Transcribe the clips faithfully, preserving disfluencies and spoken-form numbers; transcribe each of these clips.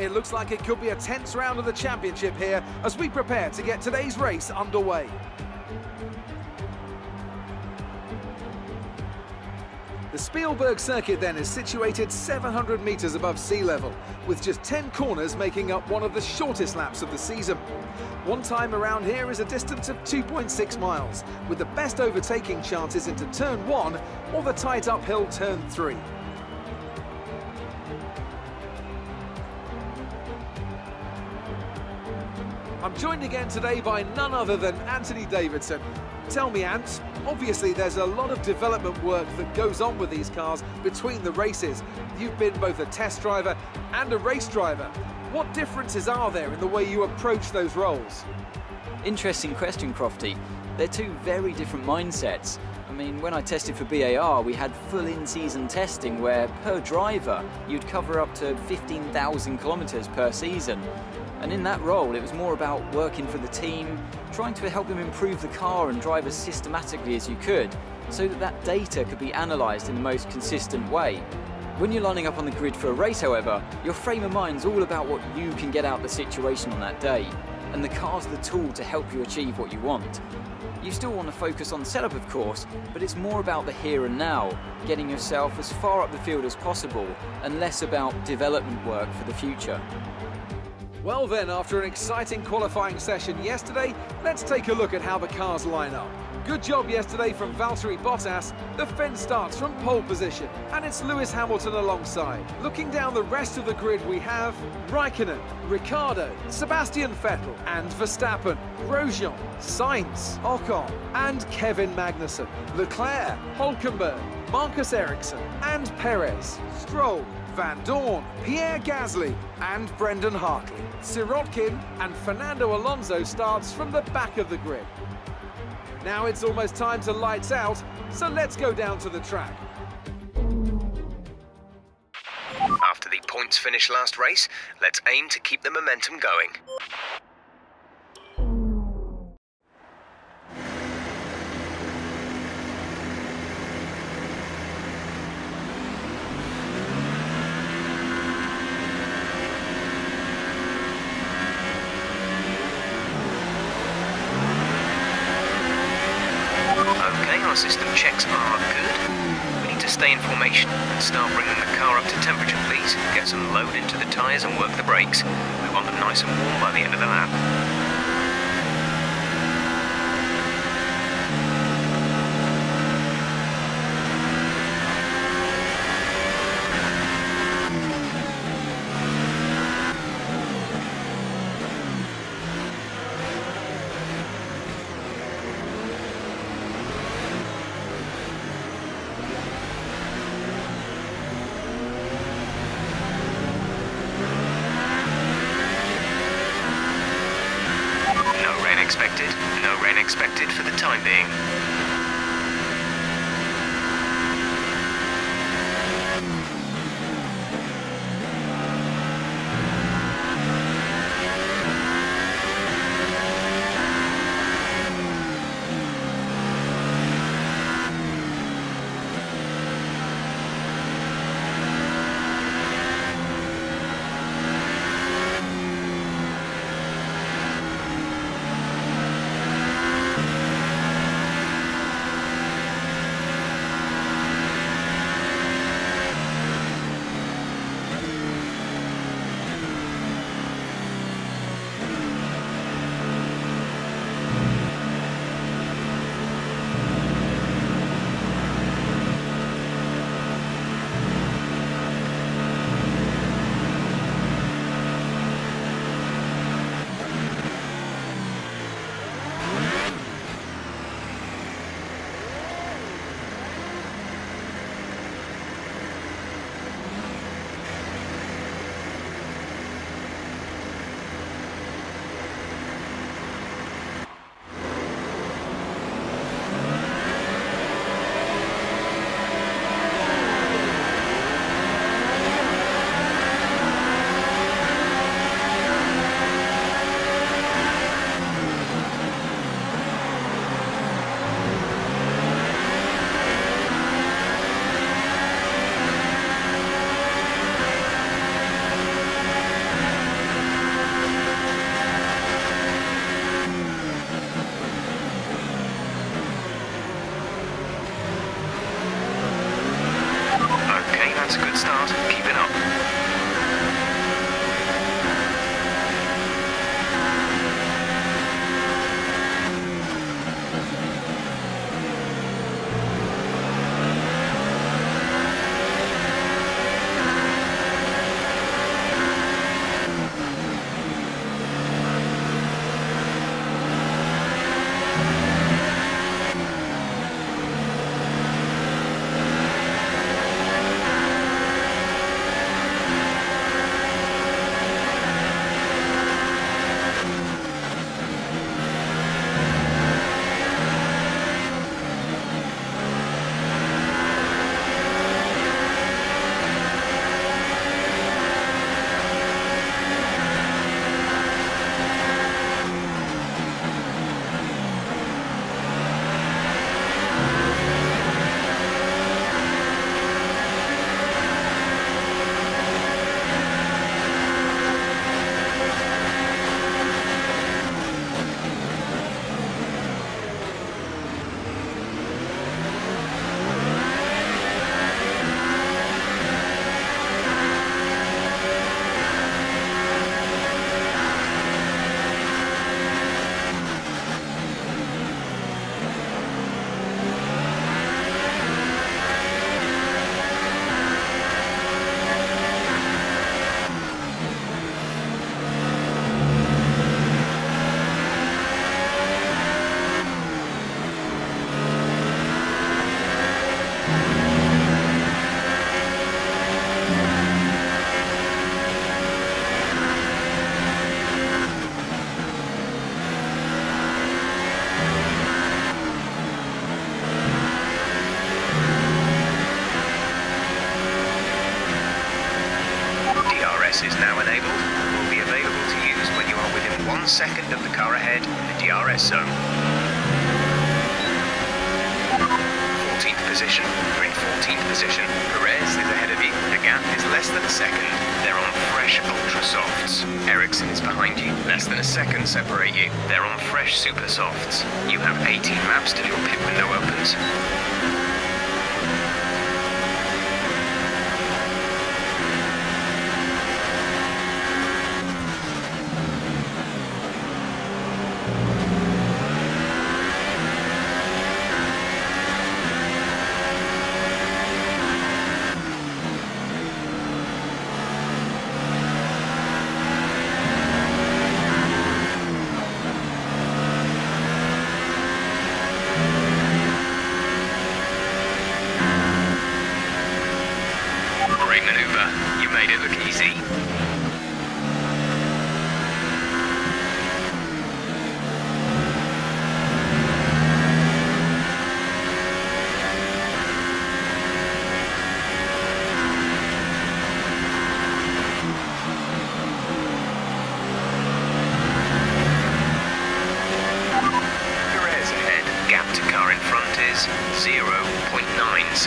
It looks like it could be a tense round of the championship here as we prepare to get today's race underway. The Spielberg circuit then is situated seven hundred metres above sea level, with just ten corners making up one of the shortest laps of the season. One time around here is a distance of two point six miles, with the best overtaking chances into turn one or the tight uphill turn three. I'm joined again today by none other than Anthony Davidson. Tell me, Ant, obviously there's a lot of development work that goes on with these cars between the races. You've been both a test driver and a race driver. What differences are there in the way you approach those roles? Interesting question, Crofty. They're two very different mindsets. I mean, when I tested for B A R, we had full in-season testing where, per driver, you'd cover up to fifteen thousand kilometres per season. And in that role, it was more about working for the team, trying to help them improve the car and drive as systematically as you could, so that that data could be analysed in the most consistent way. When you're lining up on the grid for a race, however, your frame of mind's all about what you can get out of the situation on that day, and the car's the tool to help you achieve what you want. You still want to focus on setup, of course, but it's more about the here and now, getting yourself as far up the field as possible, and less about development work for the future. Well then, after an exciting qualifying session yesterday, let's take a look at how the cars line up. Good job yesterday from Valtteri Bottas. The fence starts from pole position, and it's Lewis Hamilton alongside. Looking down the rest of the grid, we have Raikkonen, Ricciardo, Sebastian Vettel, and Verstappen, Grosjean, Sainz, Ocon, and Kevin Magnussen, Leclerc, Hülkenberg, Marcus Ericsson, and Perez, Stroll, Vandoorne, Pierre Gasly, and Brendan Hartley. Sirotkin and Fernando Alonso starts from the back of the grid. Now it's almost time to lights out, so let's go down to the track. After the points finish last race, let's aim to keep the momentum going. System checks are good. We need to stay in formation and start bringing the car up to temperature, please. Get some load into the tyres and work the brakes. We want them nice and warm by the end of the lap. Expected for the time being. E R S is now enabled and will be available to use when you are within one second of the car ahead in the D R S zone. fourteenth position, you're in fourteenth position, Perez is ahead of you, the gap is less than a second, they're on fresh ultra softs. Ericsson is behind you, less than a second separate you, they're on fresh super softs. You have eighteen laps till your pit window opens.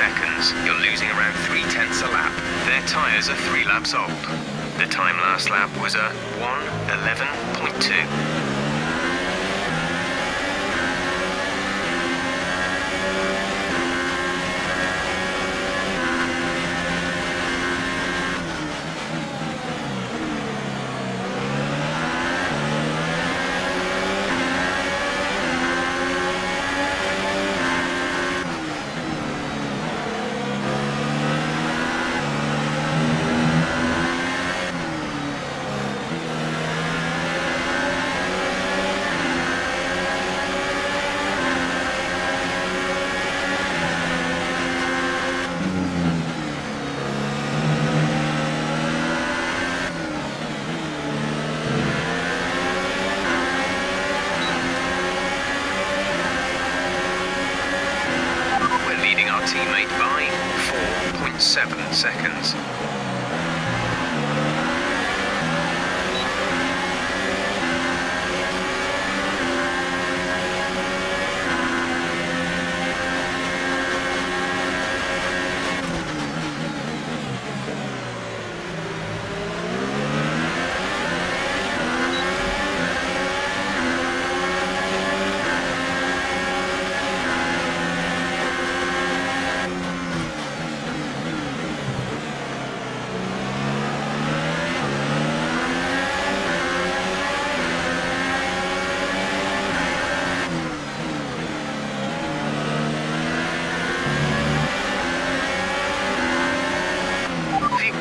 Seconds, you're losing around three tenths a lap. Their tyres are three laps old. The time last lap was a one eleven point two. Teammate by four point seven seconds.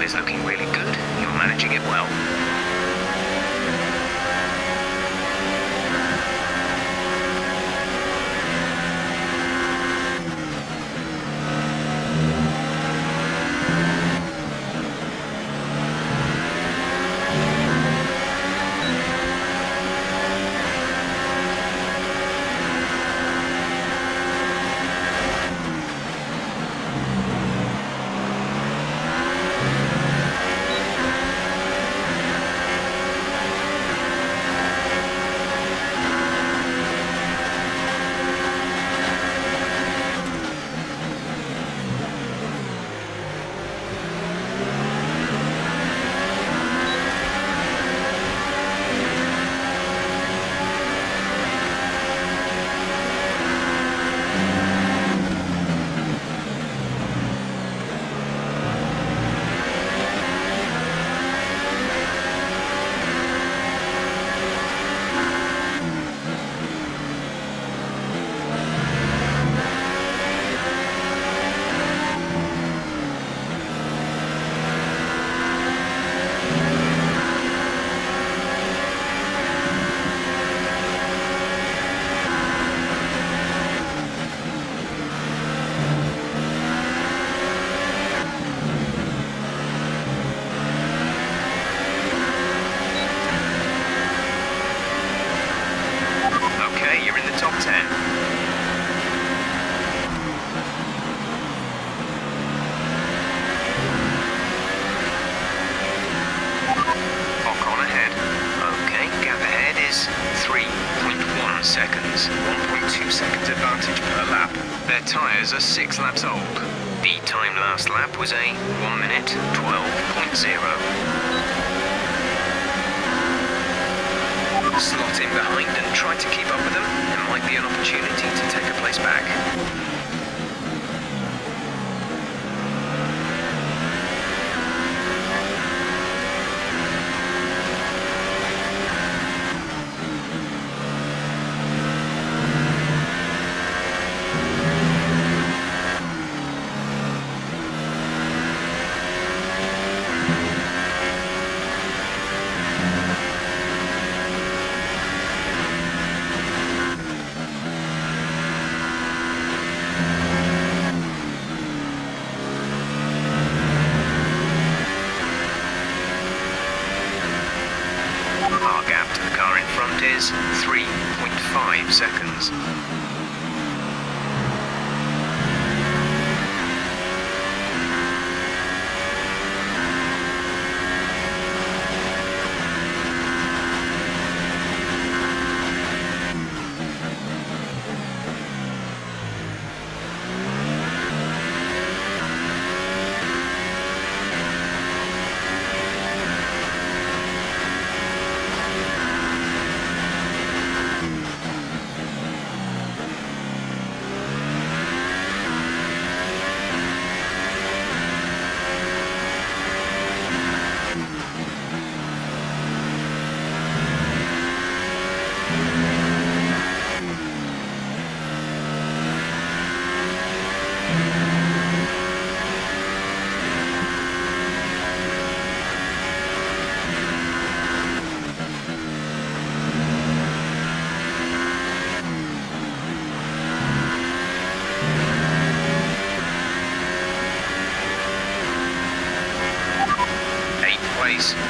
Is looking really good. You're managing it well. their tyres are six laps old. The time last lap was a one minute twelve point zero. Slot in behind and try to keep up with them. There might be an opportunity to take a place back.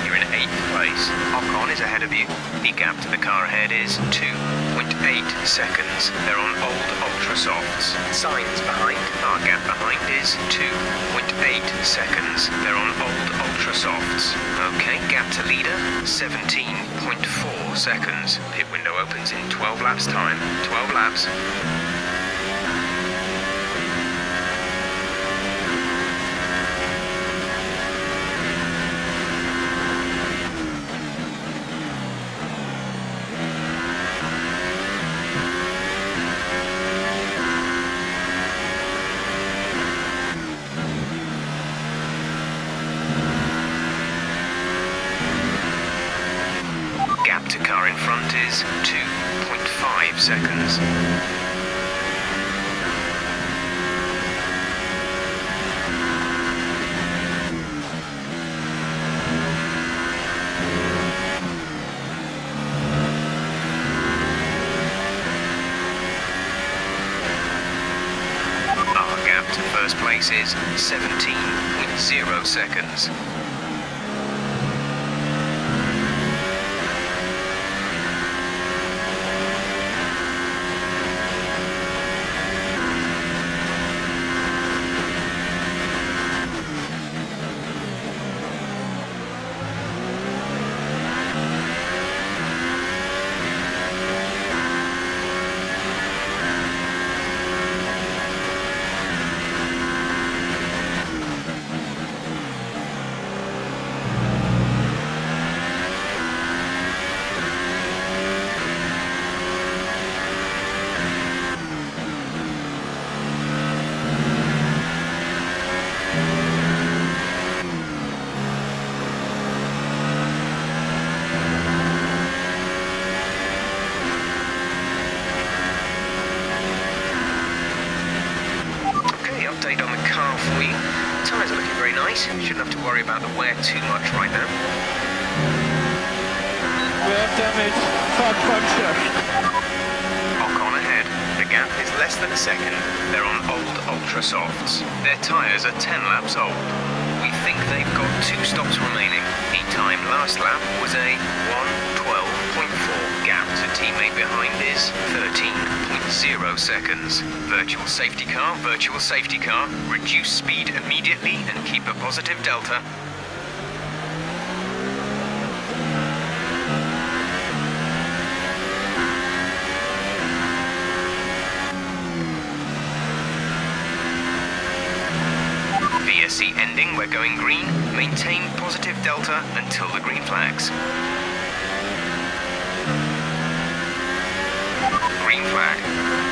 You're in eighth place. Ocon is ahead of you. The gap to the car ahead is two point eight seconds. They're on old ultra softs. Sainz behind. Our gap behind is two point eight seconds. They're on old ultra softs. Okay, gap to leader seventeen point four seconds. Pit window opens in twelve laps time. twelve laps. Is seventeen point zero seconds. Shouldn't have to worry about the wear too much right now. We have damage, hard puncture. Ocon ahead. The gap is less than a second. They're on old ultra softs. Their tyres are ten laps old. We think they've got two stops remaining. The time last lap was a one twelve point four. Gap to teammate behind is thirteen point zero seconds. Virtual safety car, virtual safety car. Reduce speed immediately and keep a positive delta. E R S C ending, we're going green. Maintain positive delta until the green flags. Green flag.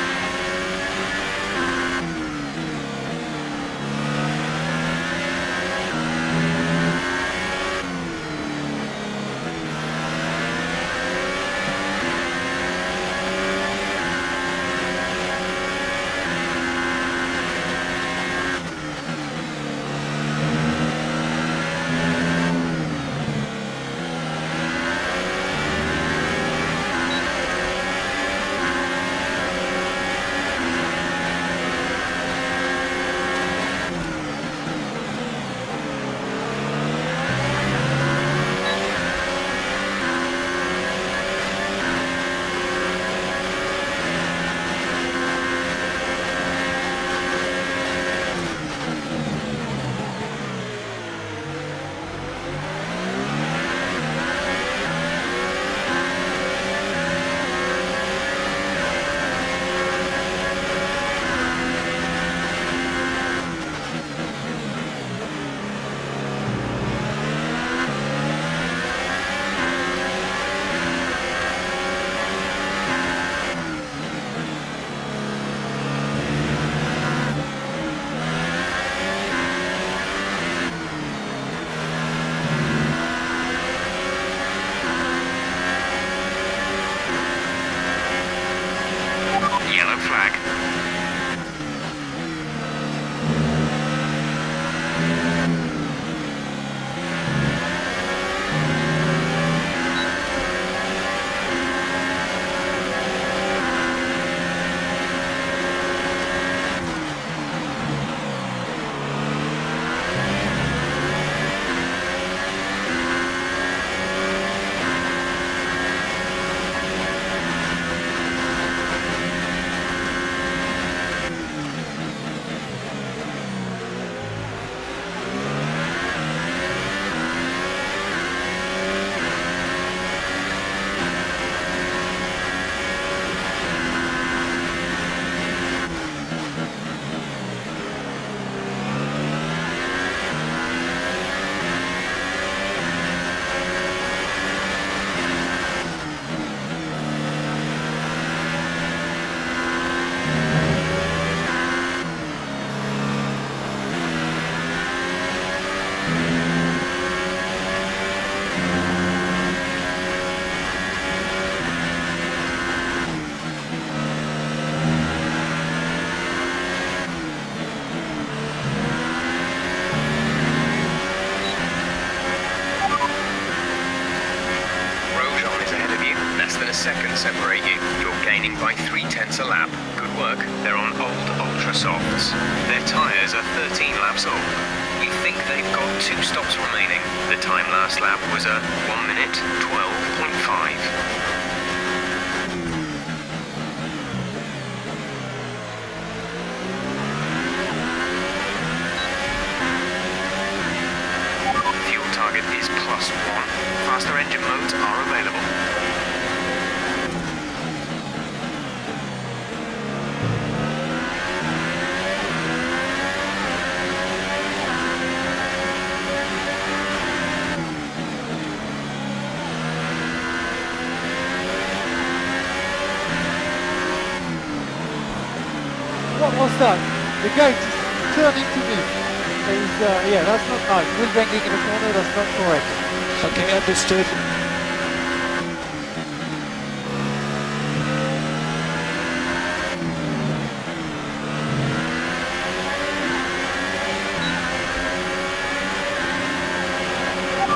The gate is turning to me. Is, uh, yeah, that's not nice. Wheel bending in the corner, that's not correct. Okay, understood.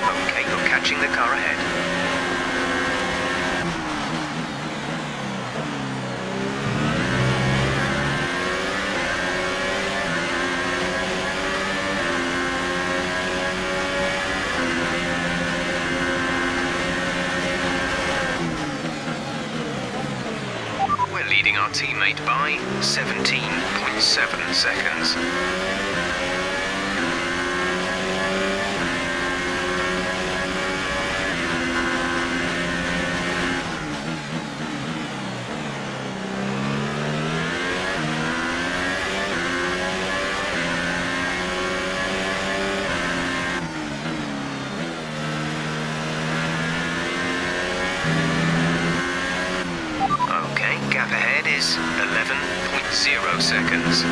Okay, you're catching the car ahead. Teammate by seventeen point seven seconds. zero seconds.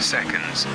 Seconds.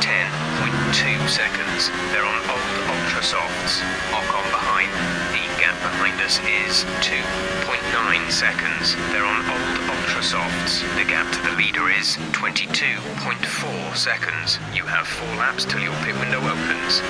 ten point two seconds. They're on old ultra softs. Ocon behind. The gap behind us is two point nine seconds. They're on old ultra softs. The gap to the leader is twenty-two point four seconds. You have four laps till your pit window opens.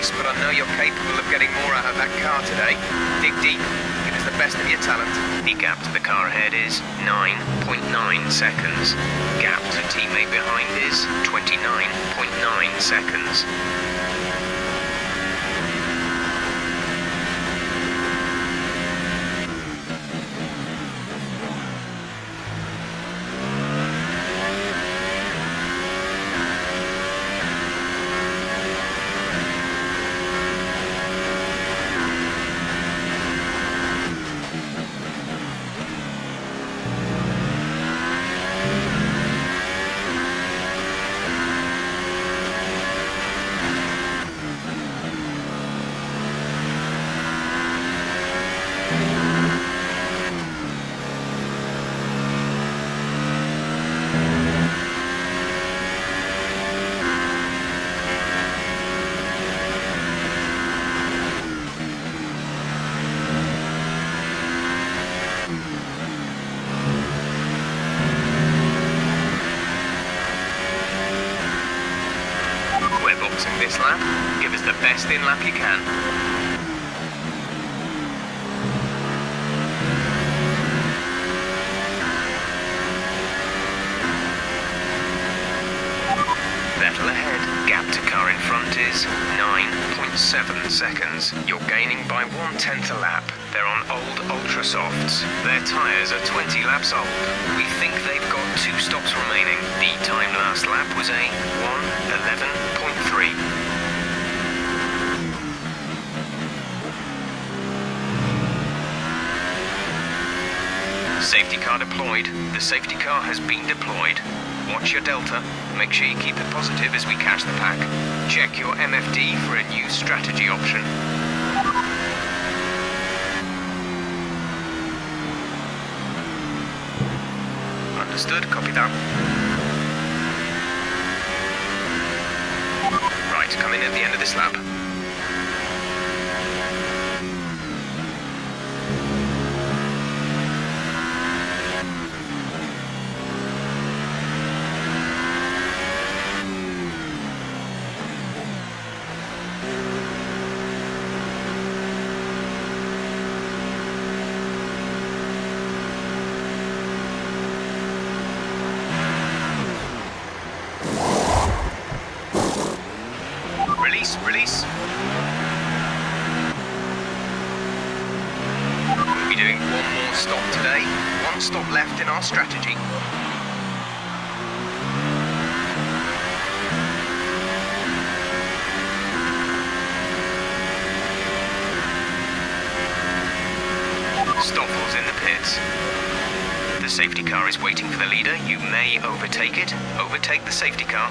race, but I know you're capable of getting more out of that car today. Dig deep. Give us the best of your talent. The gap to the car ahead is nine point nine seconds. Gap to teammate behind is twenty-nine point nine seconds. This lap, give us the best in lap you can. Vettel ahead, gap to car in front is nine point seven seconds. You're gaining by one tenth a lap. They're on old ultra softs. Their tyres are twenty laps old. We think they've got two stops remaining. The time last lap was a one eleven point three. Safety car deployed. The safety car has been deployed. Watch your delta. Make sure you keep it positive as we catch the pack. Check your M F D for a new strategy option. Understood, copy that. Right, come in at the end of this lap. Release. We'll be doing one more stop today. One stop left in our strategy. Stoffels in the pits. The safety car is waiting for the leader. You may overtake it. Overtake the safety car.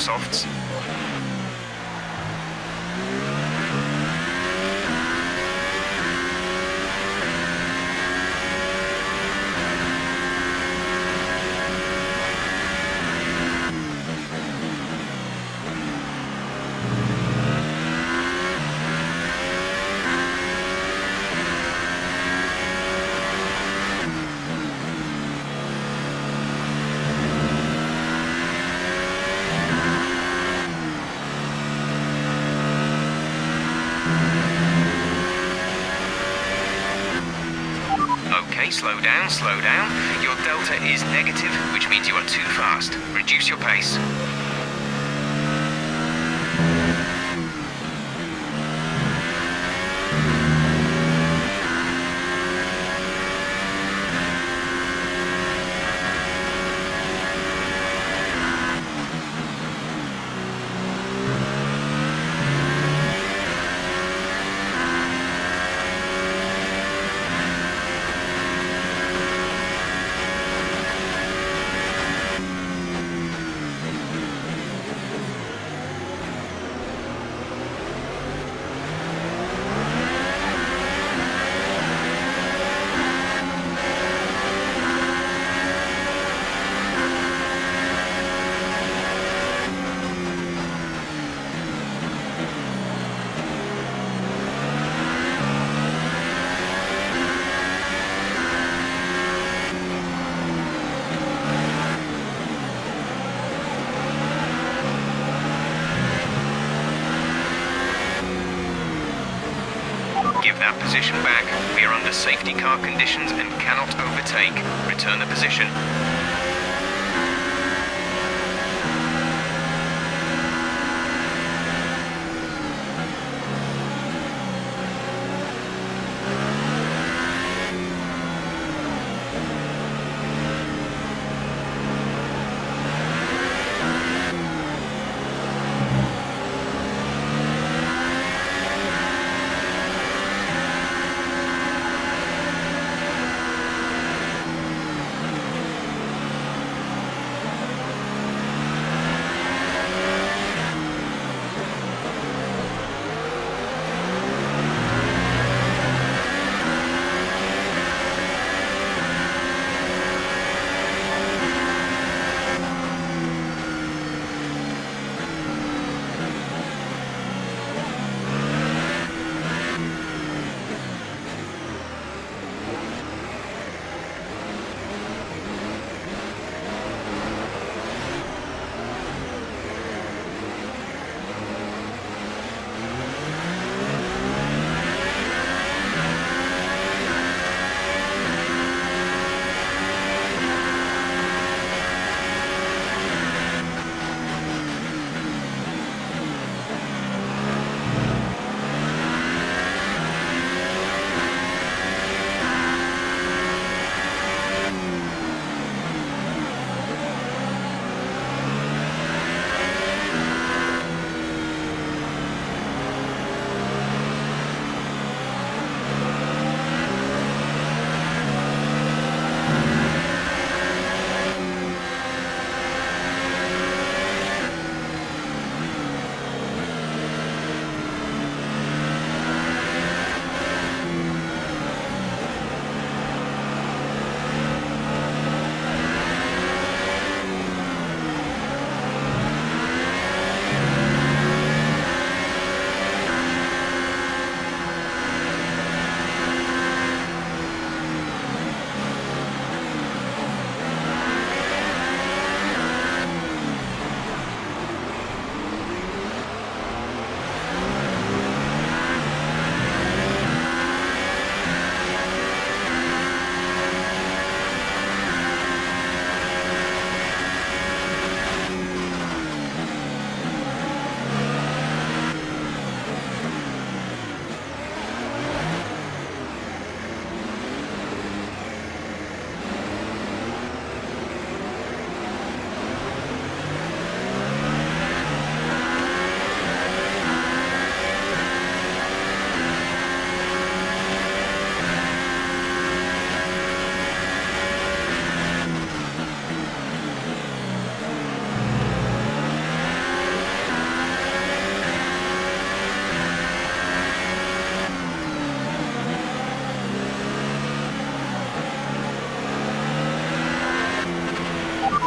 Softs. Okay, slow down, slow down. Your delta is negative, which means you are too fast. Reduce your pace. Position back. We are under safety car conditions and cannot overtake. Return the position.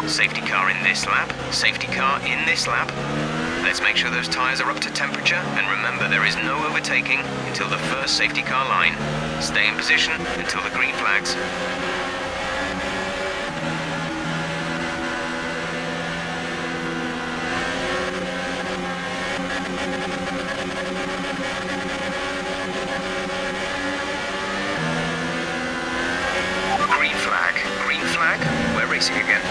Safety car in this lap, safety car in this lap. Let's make sure those tyres are up to temperature, and remember there is no overtaking until the first safety car line. Stay in position until the green flags. racing again.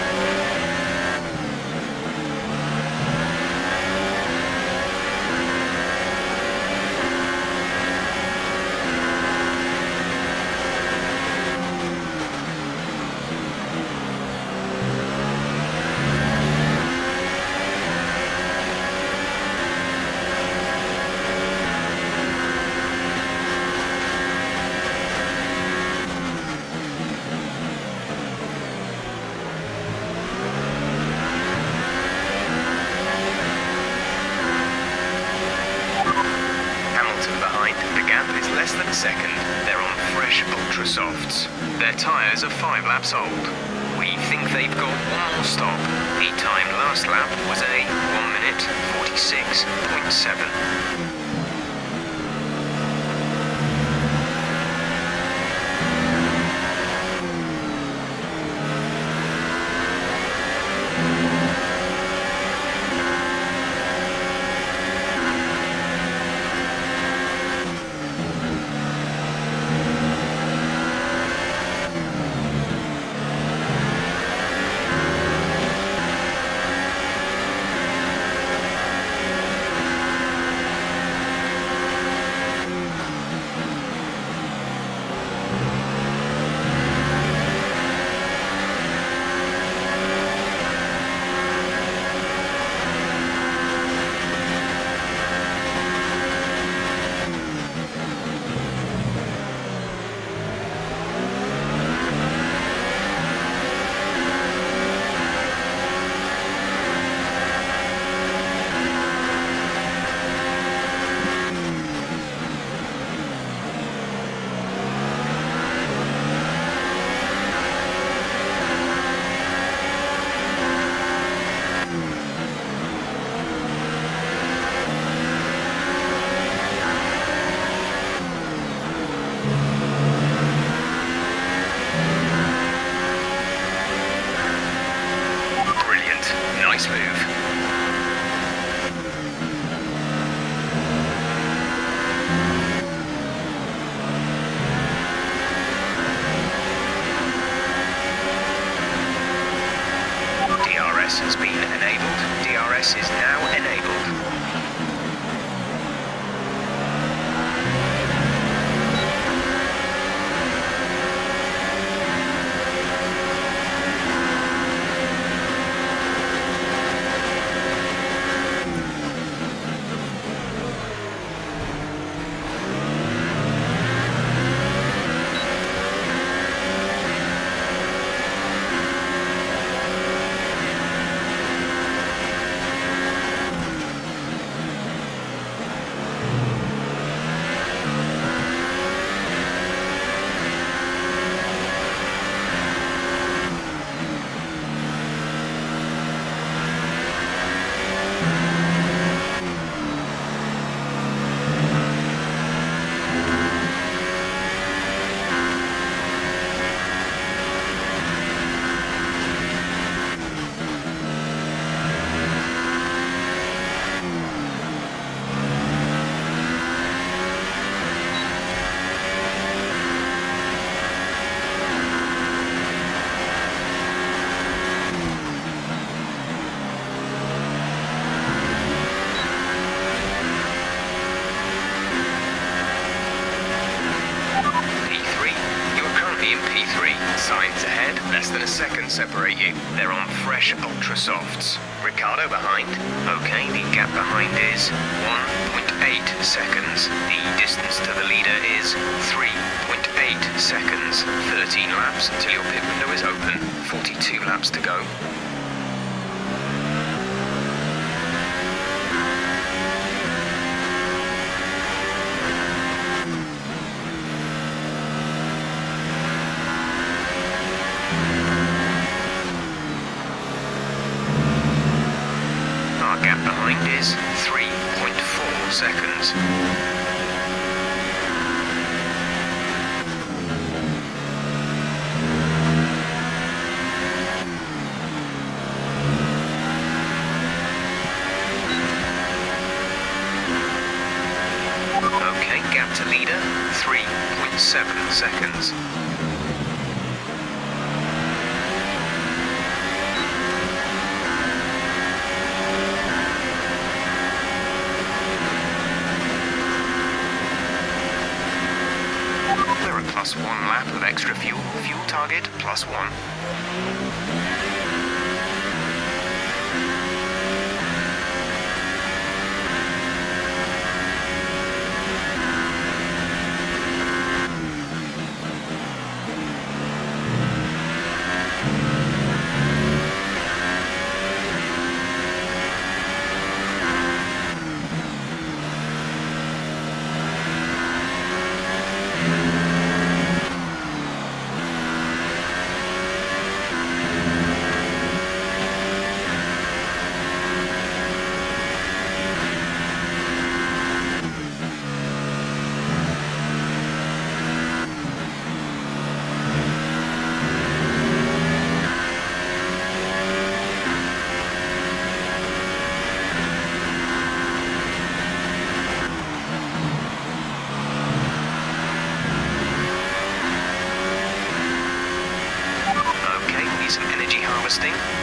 Second, they're on fresh ultra softs. Their tyres are five laps old. We think they've got one more stop. The time last lap was a one minute forty-six point seven. Has been enabled. D R S is now enabled. Sainz ahead, less than a second separate you. They're on fresh ultra softs. Ricciardo behind. Okay, the gap behind is one point eight seconds. The distance to the leader is three point eight seconds. thirteen laps till your pit window is open. forty-two laps to go. Is three point four seconds. Okay, gap to leader, three point seven seconds. plus one lap of extra fuel, fuel target plus one.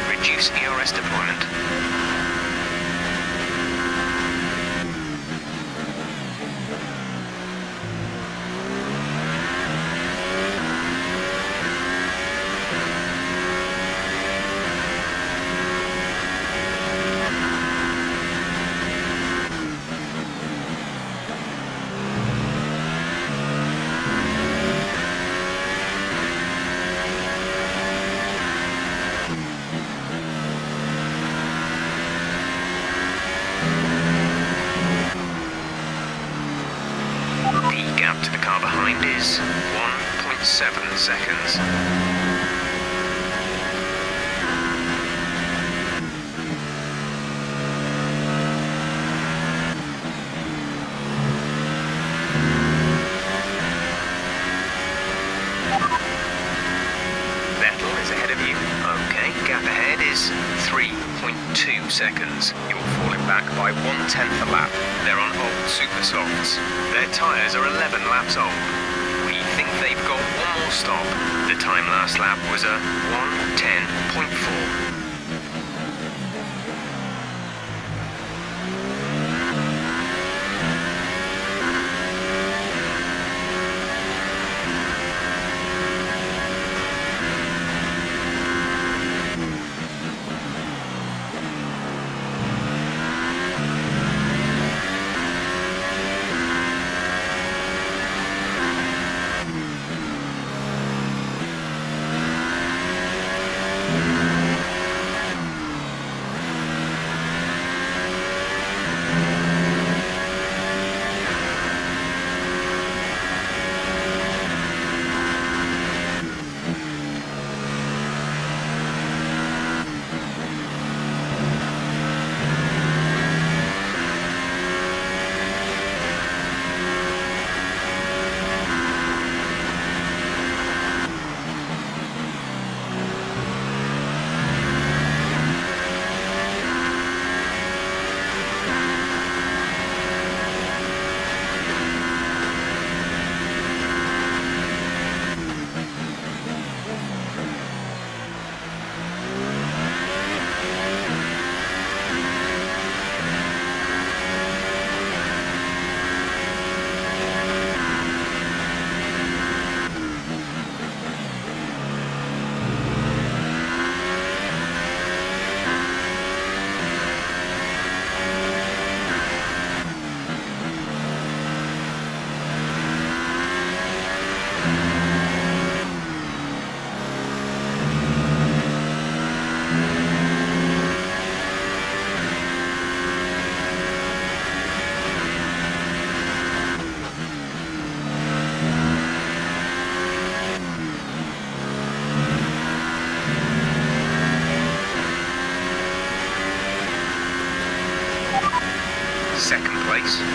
Reduce E R S deployment. Seconds. You're falling back by one tenth a lap. They're on old super softs. Their tyres are eleven laps old. We think they've got one more stop. The time last lap was a one ten point four.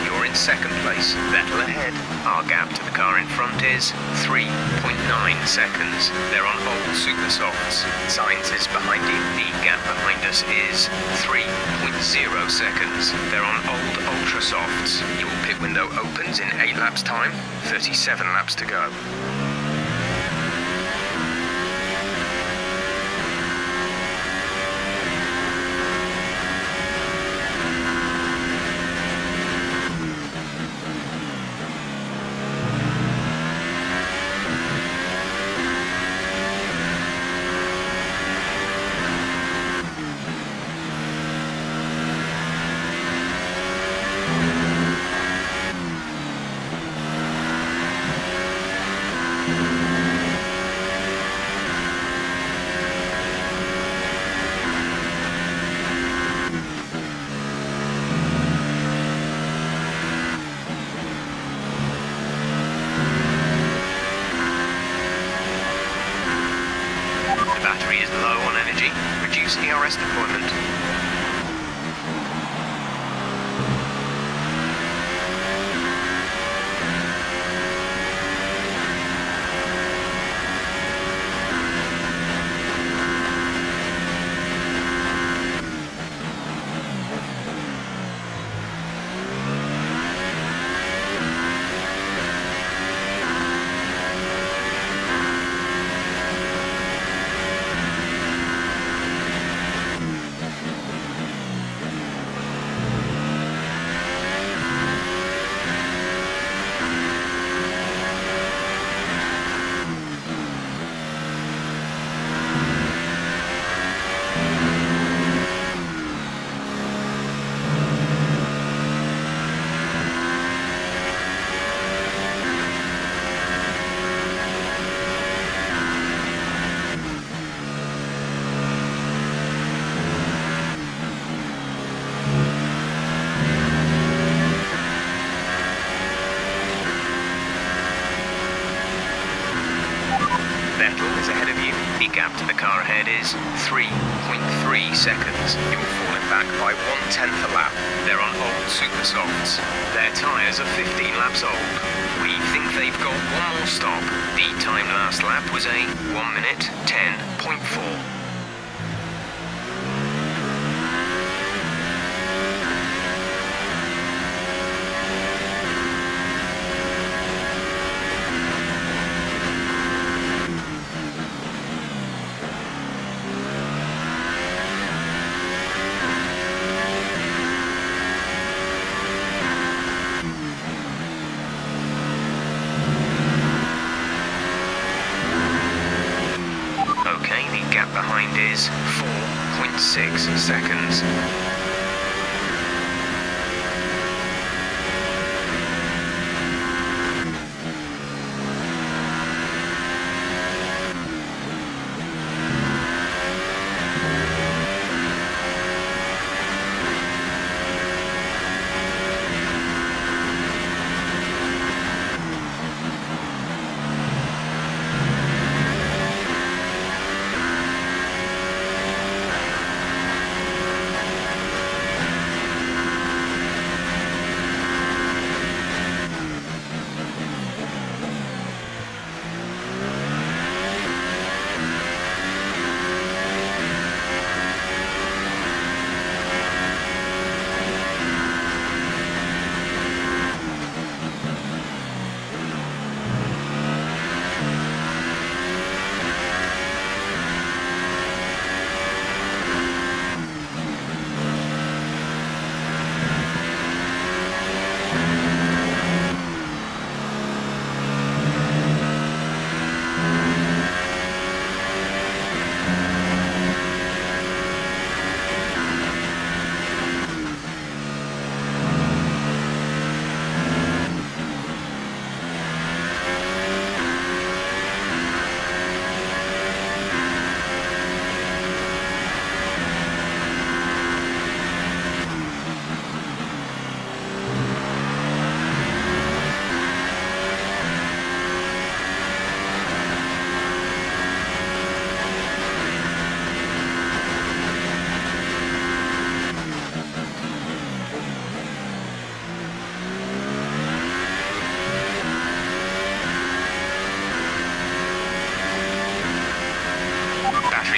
You're in second place, Vettel ahead. Our gap to the car in front is three point nine seconds. They're on old super softs. Sainz is behind you. The gap behind us is three point zero seconds. They're on old ultra softs. Your pit window opens in eight laps time, thirty-seven laps to go. E R S deployment. three point three seconds. You're falling back by one tenth a lap. They're on old super softs. Their tyres are fifteen laps old. We think they've got one more stop. The time last lap was a one minute ten point four. four point six seconds.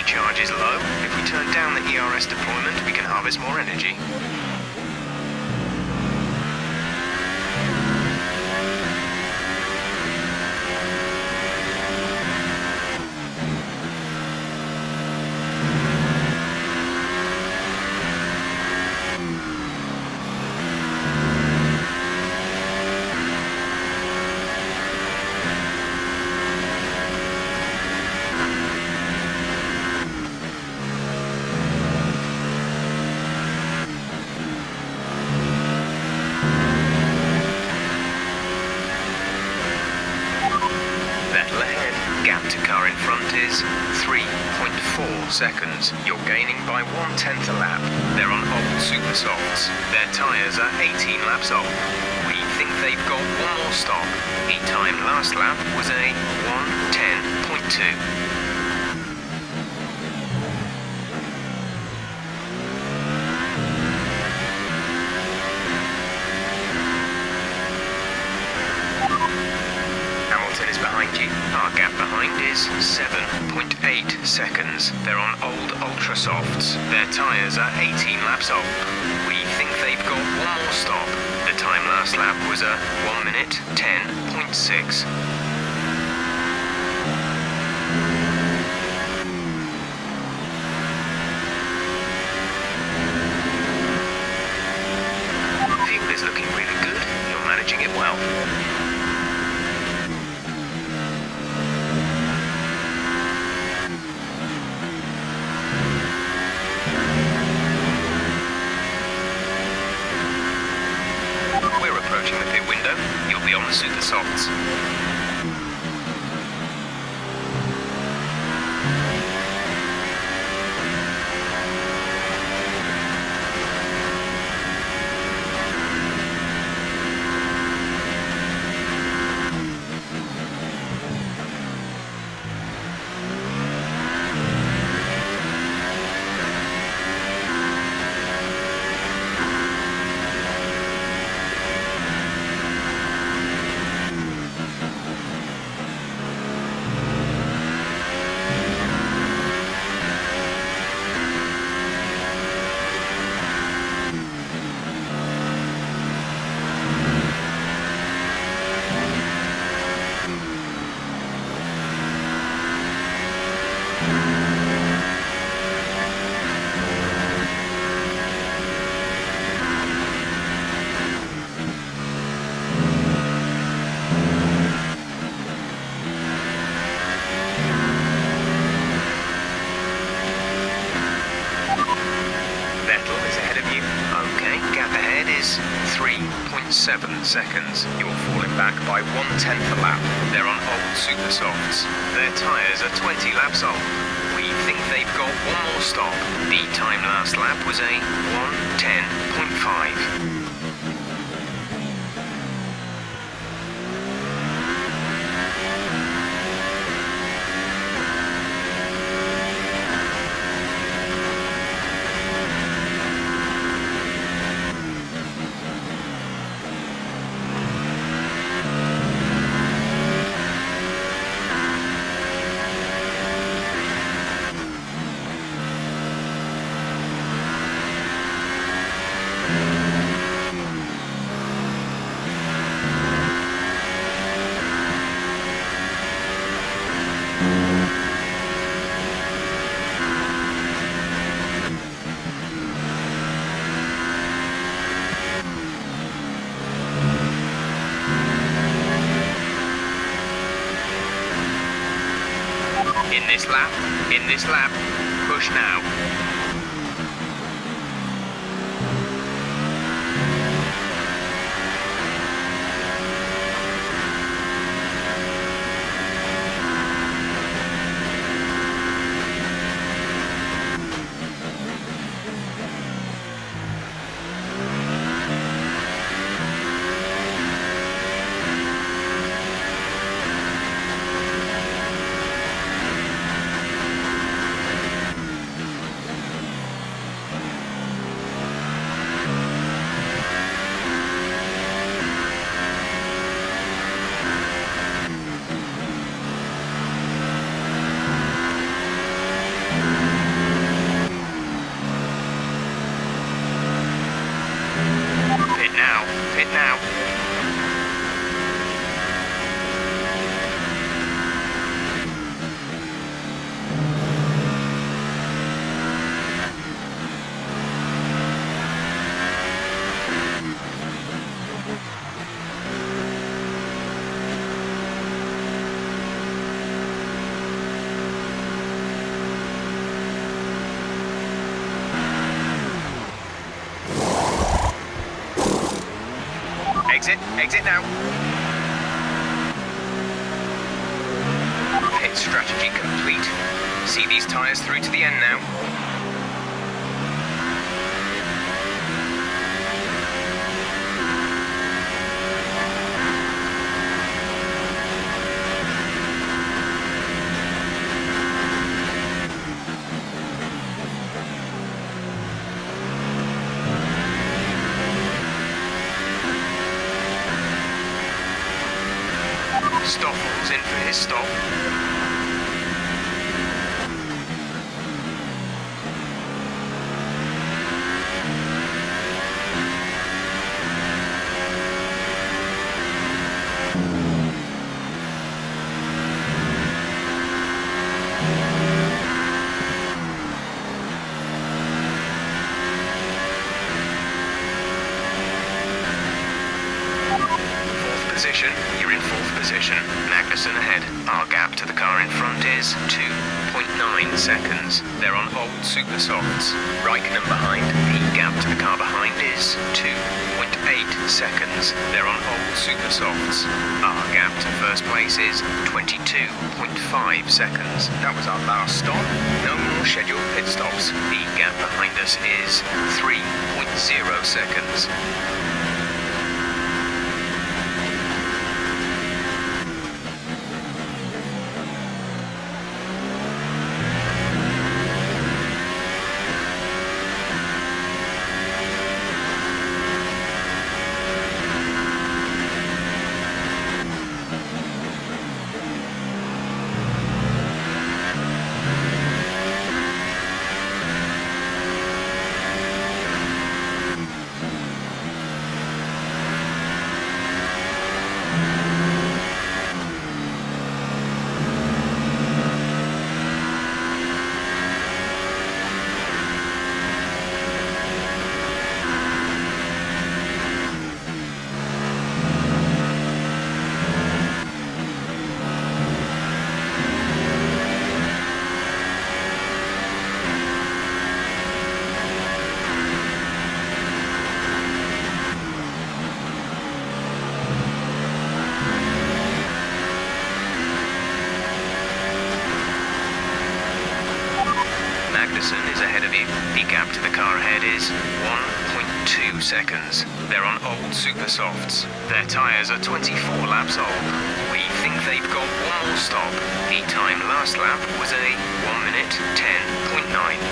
Charge is low. If we turn down the E R S deployment, we can harvest more energy. Seconds. You're gaining by one tenth a lap. They're on old super softs. Their tyres are eighteen laps old. We think they've got one more stop. The time last lap was a one ten point two. seconds. They're on old ultra softs. Their tyres are eighteen laps old. We think they've got one more stop. The time last lap was a one minute ten point six. Seconds, you're falling back by one tenth a lap. They're on old super softs. Their tyres are twenty laps old. We think they've got one more stop. The time last lap was a one ten point five. This lap, push now. Exit, exit now. Pit strategy complete. See these tyres through to the end now. Stoffel's in for his stop. position, you're in fourth position. Magnussen ahead. Our gap to the car in front is two point nine seconds. They're on old super softs. Raikkonen behind. The gap to the car behind is two point eight seconds. They're on old super softs. Our gap to first place is twenty-two point five seconds. That was our last stop. No more scheduled pit stops. The gap behind us is three point zero seconds. Seconds. They're on old super softs. Their tyres are twenty-four laps old. We think they've got one more stop. The time last lap was a one minute ten point nine.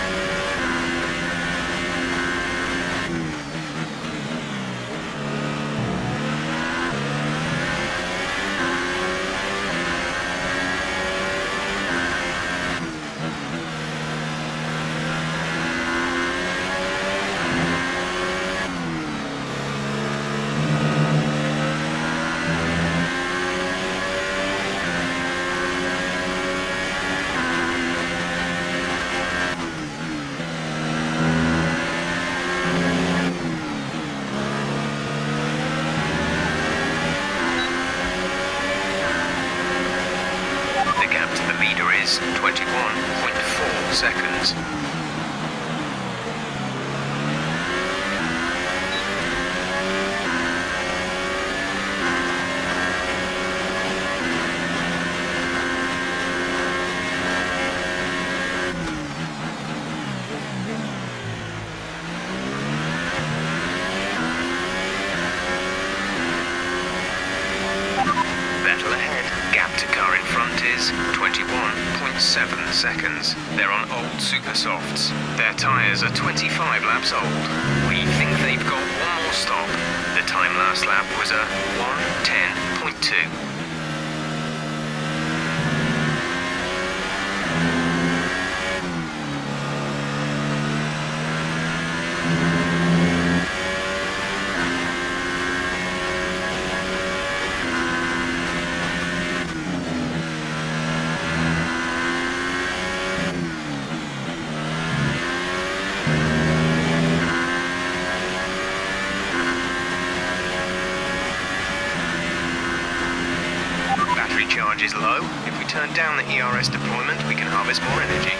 twenty-one point seven seconds. They're on old super softs. Their tyres are twenty-five laps old. We think they've got one more stop. The time last lap was a one ten point two. Is low. If we turn down the E R S deployment, we can harvest more energy.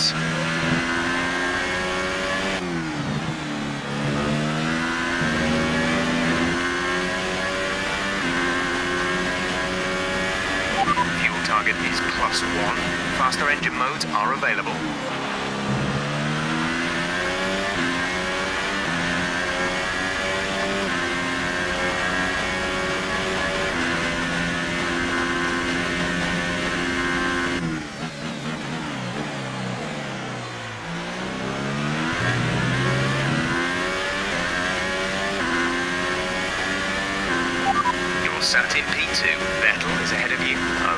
minutes. Fuel target is plus one. Faster engine modes are available. Sat in P two, Vettel is ahead of you.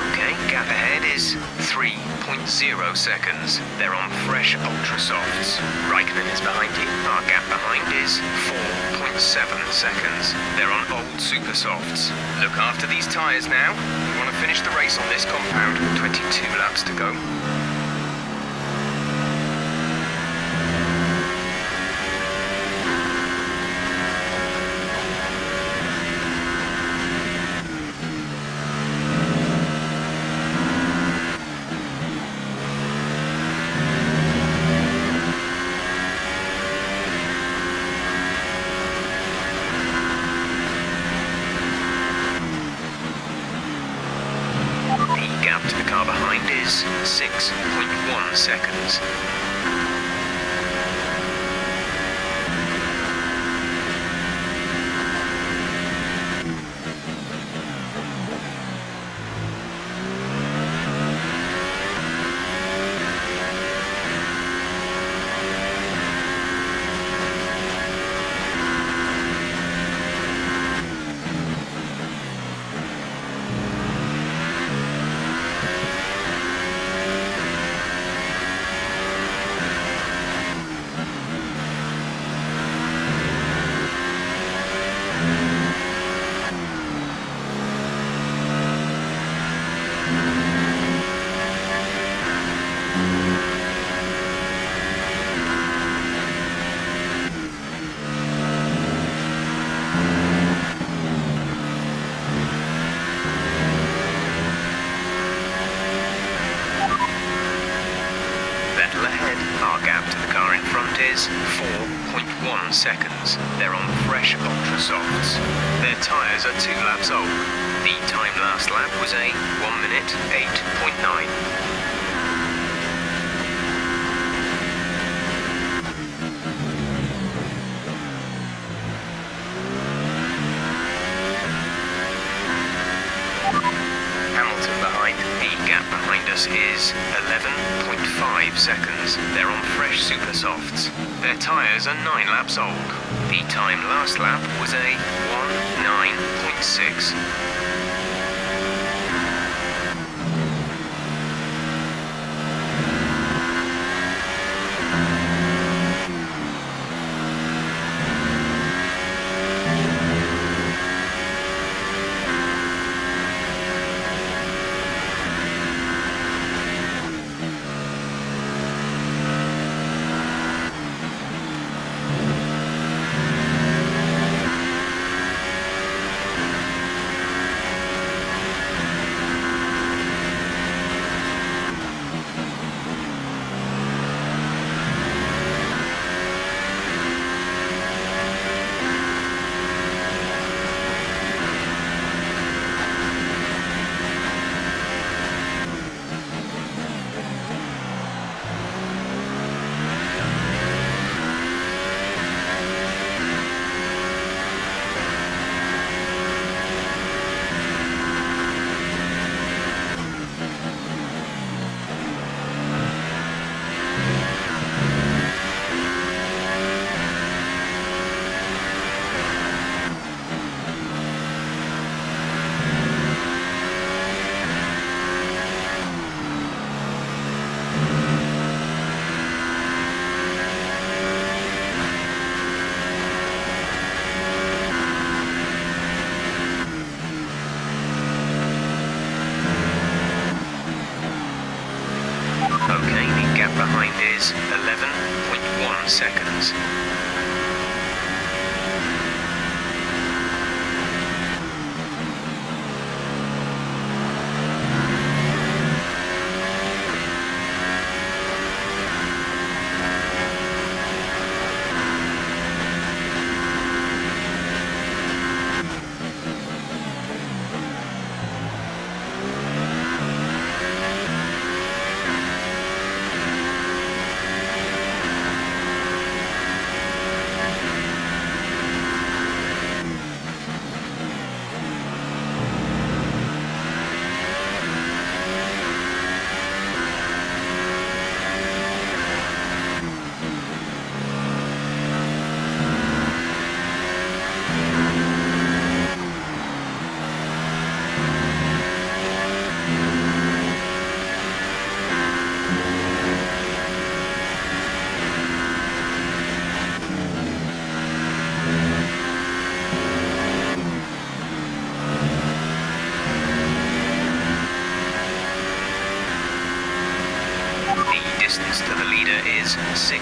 Okay, gap ahead is three point zero seconds. They're on fresh ultra softs. Raikkonen is behind you. Our gap behind is four point seven seconds. They're on old super softs. Look after these tyres now. We want to finish the race on this compound. twenty-two laps to go. six point one seconds. four point one seconds. They're on fresh ultra softs. Their tyres are two laps old. The time last lap was a one minute eight point nine. Is eleven point five seconds. They're on fresh super softs. Their tyres are nine laps old. The time last lap was a one nine point six. eleven point one seconds.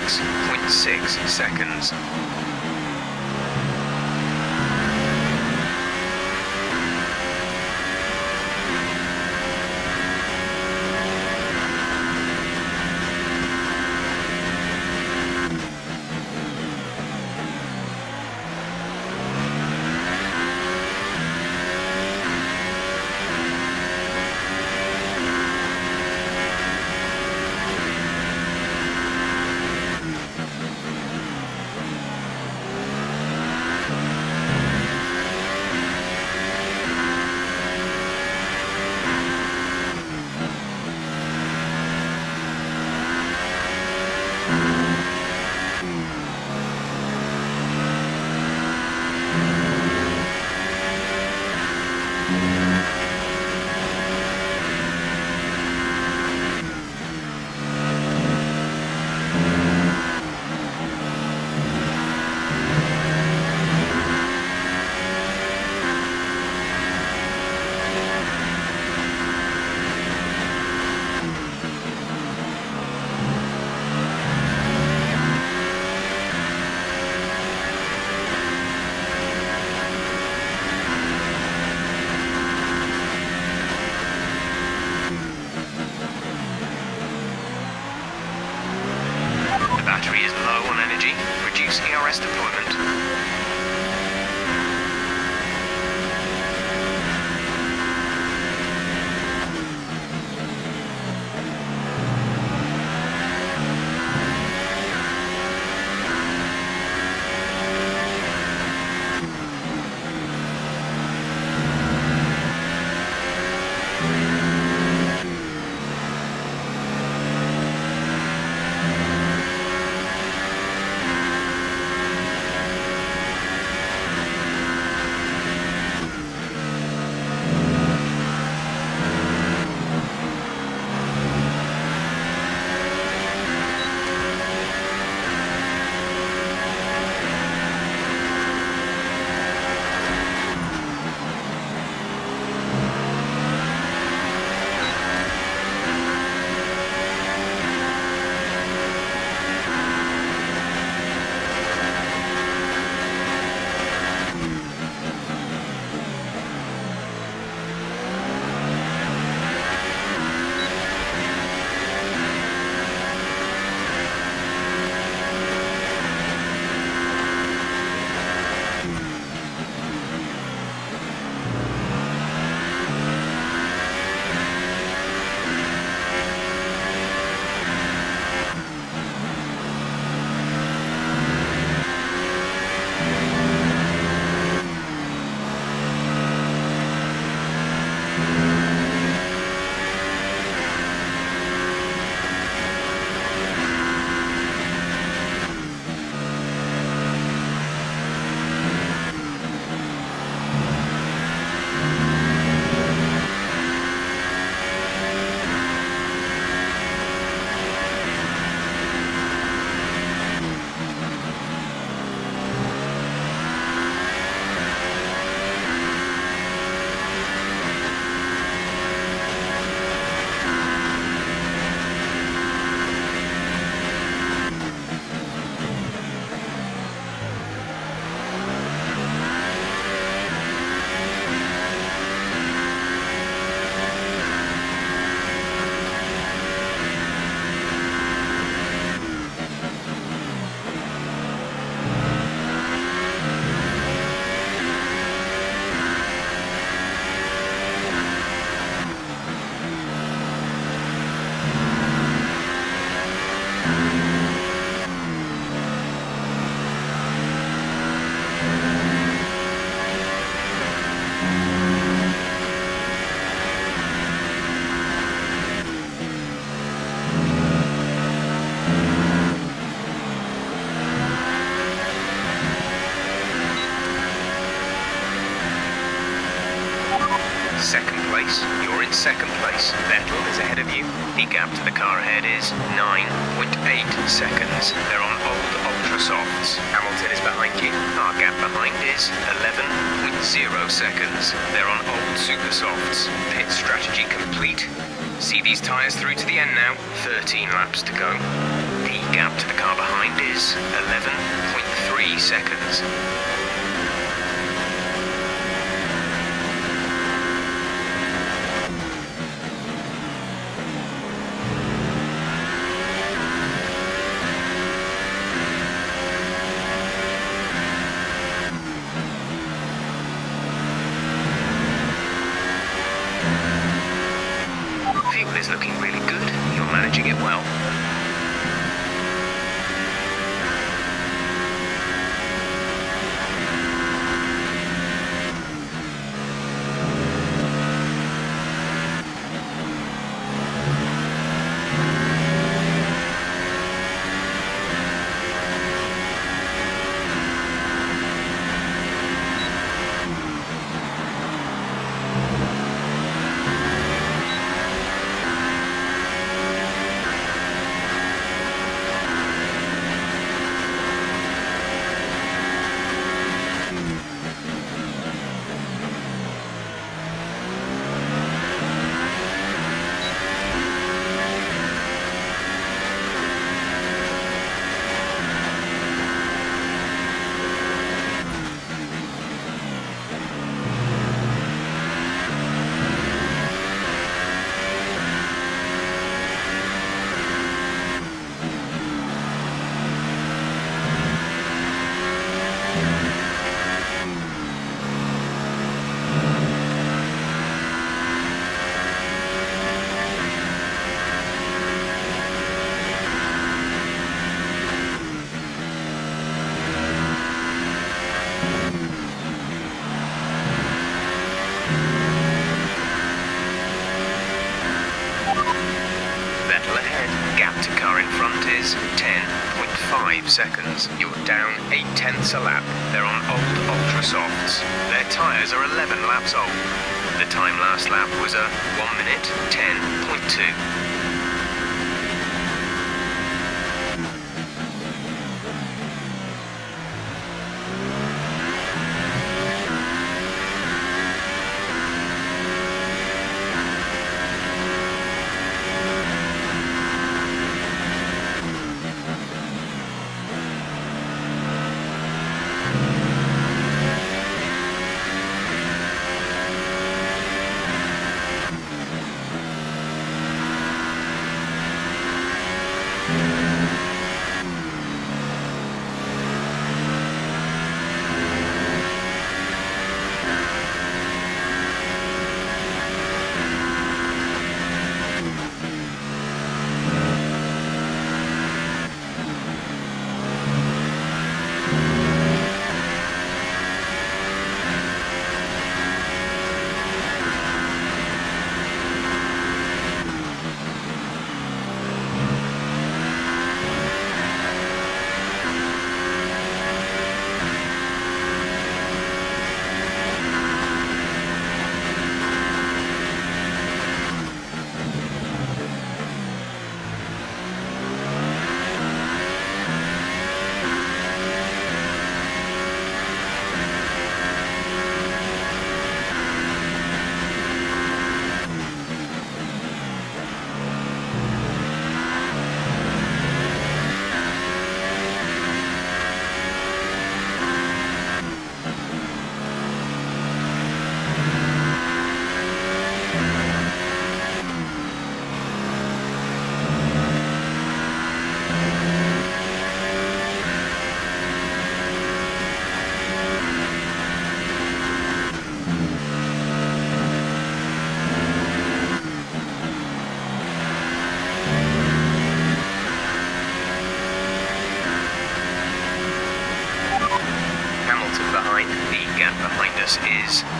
six point six seconds. Second place, Vettel is ahead of you. The gap to the car ahead is nine point eight seconds. They're on old ultra softs. Hamilton is behind you. Our gap behind is eleven point zero seconds. They're on old super softs. Pit strategy complete. See these tyres through to the end now. thirteen laps to go. The gap up to the car behind is eleven point three seconds. Seconds, you're down eight tenths a lap. They're on old ultra softs. Their tyres are eleven laps old. The time last lap was a one minute ten point two.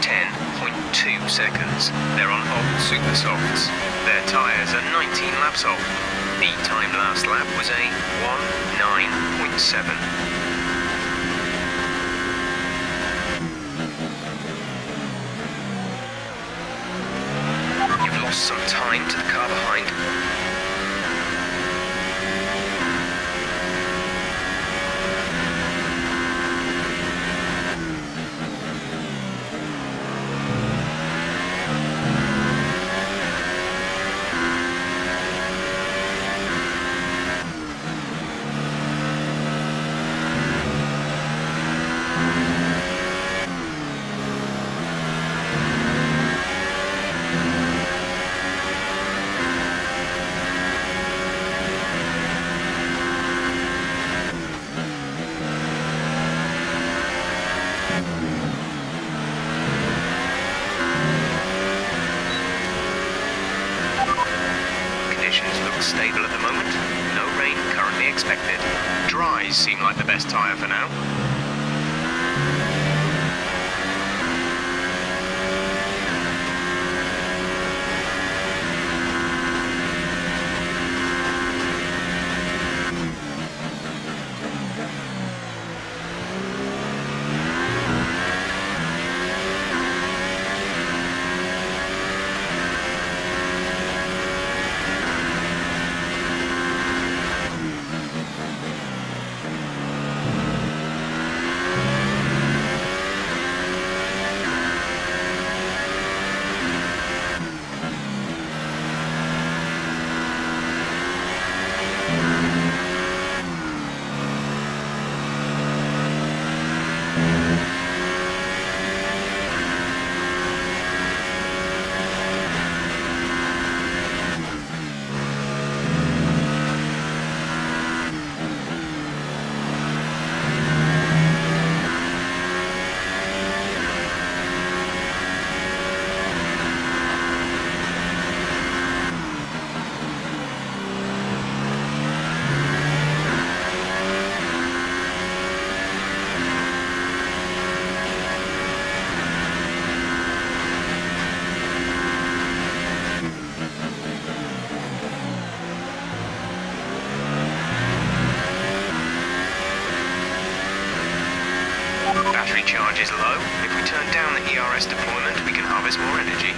ten point two seconds. They're on old super softs. Their tyres are nineteen laps old. The time last lap was a one nine point seven. You've lost some time to the car behind. stable at the moment. No rain currently expected. Dries seem like the best tyre for now. Is low. If we turn down the E R S deployment, we can harvest more energy.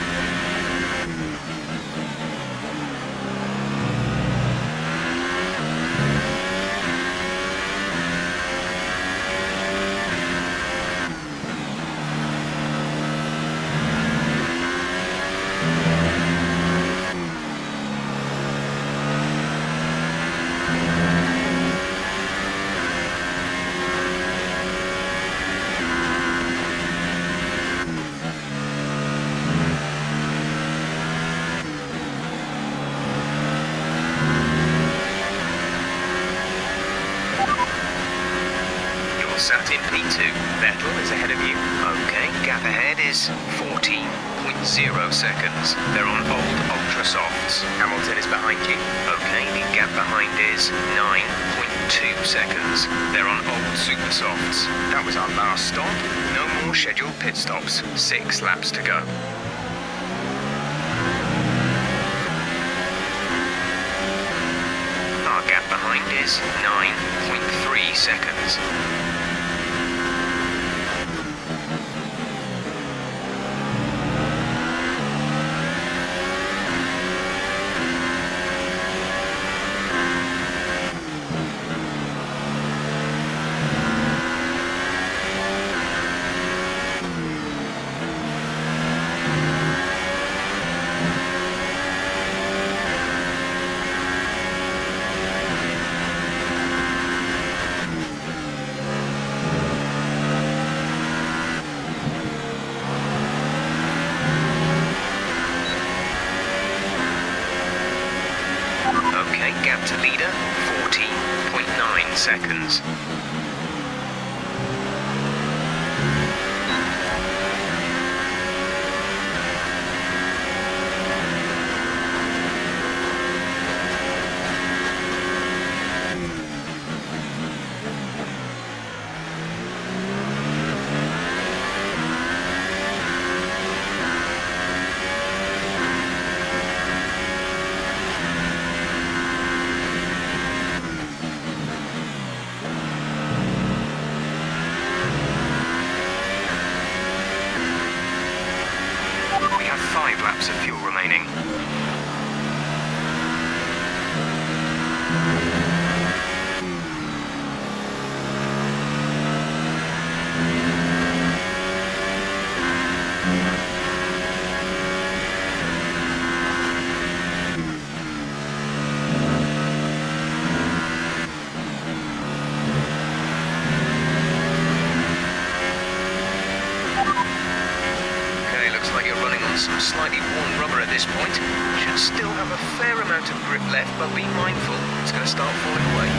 Sat in P two. Vettel is ahead of you. Okay, gap ahead is fourteen point zero seconds. They're on old ultra softs. Hamilton is behind you. Okay, the gap behind is nine point two seconds. They're on old super softs. That was our last stop. No more scheduled pit stops. Six laps to go. Our gap behind is nine point three seconds. Seconds. Some slightly worn rubber at this point. Should still have a fair amount of grip left, but be mindful, it's going to start falling away.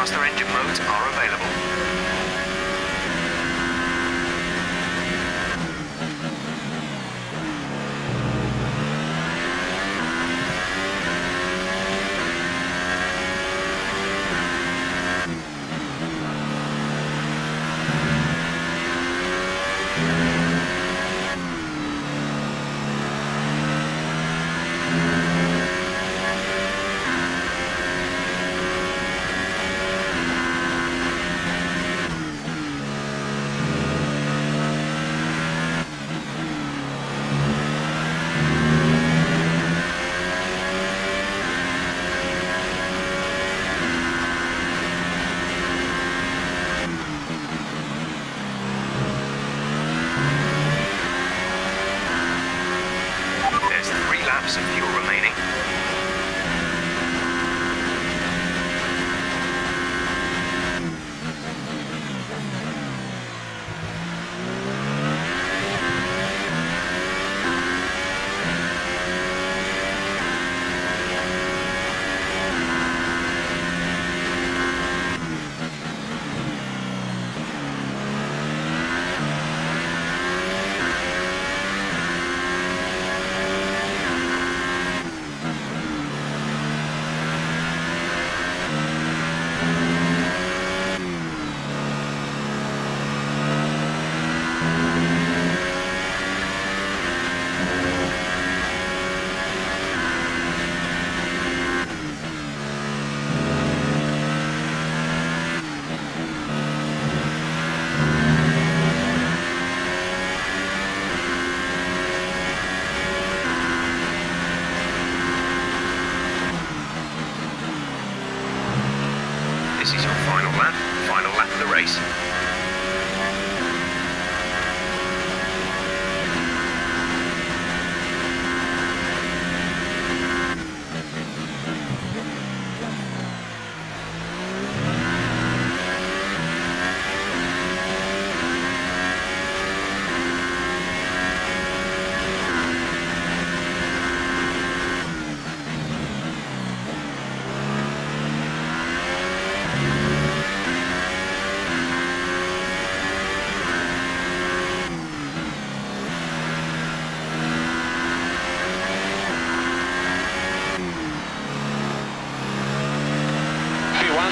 faster engine modes are available.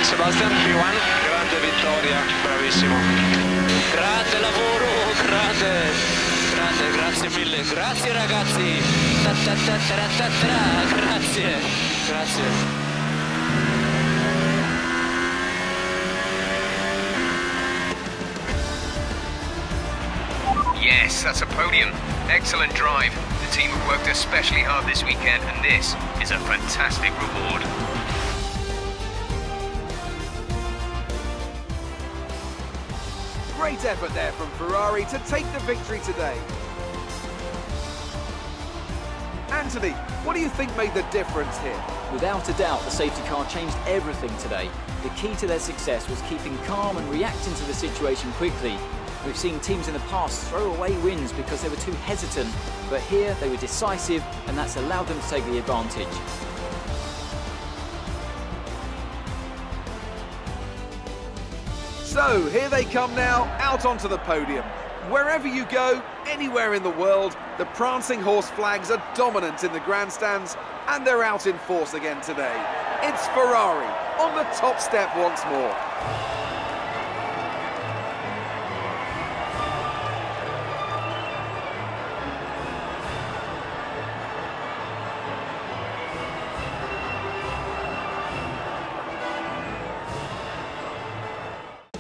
Sebastian, P one, grande vittoria, bravissimo. Grande lavoro, grande, grande, grazie mille, grazie ragazzi. Ta ta ta ta ta ta, grazie, grazie. Yes, that's a podium. Excellent drive. The team have worked especially hard this weekend, and this is a fantastic reward. Great effort there from Ferrari to take the victory today. Anthony, what do you think made the difference here? Without a doubt, the safety car changed everything today. The key to their success was keeping calm and reacting to the situation quickly. We've seen teams in the past throw away wins because they were too hesitant, but here they were decisive, and that's allowed them to take the advantage. So, here they come now, out onto the podium. Wherever you go, anywhere in the world, the prancing horse flags are dominant in the grandstands, and they're out in force again today. It's Ferrari, on the top step once more.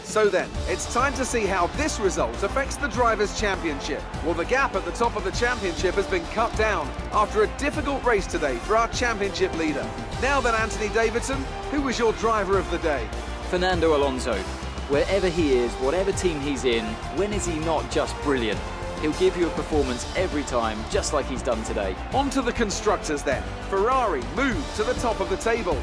So then, it's time to see how this result affects the Drivers' Championship. Well, the gap at the top of the championship has been cut down after a difficult race today for our championship leader. Now then, Anthony Davidson, who was your driver of the day? Fernando Alonso. Wherever he is, whatever team he's in, when is he not just brilliant? He'll give you a performance every time, just like he's done today. On to the constructors then. Ferrari moved to the top of the table.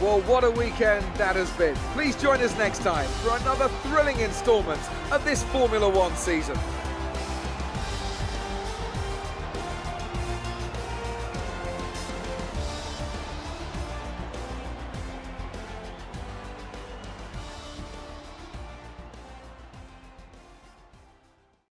Well, what a weekend that has been. Please join us next time for another thrilling instalment of this Formula One season.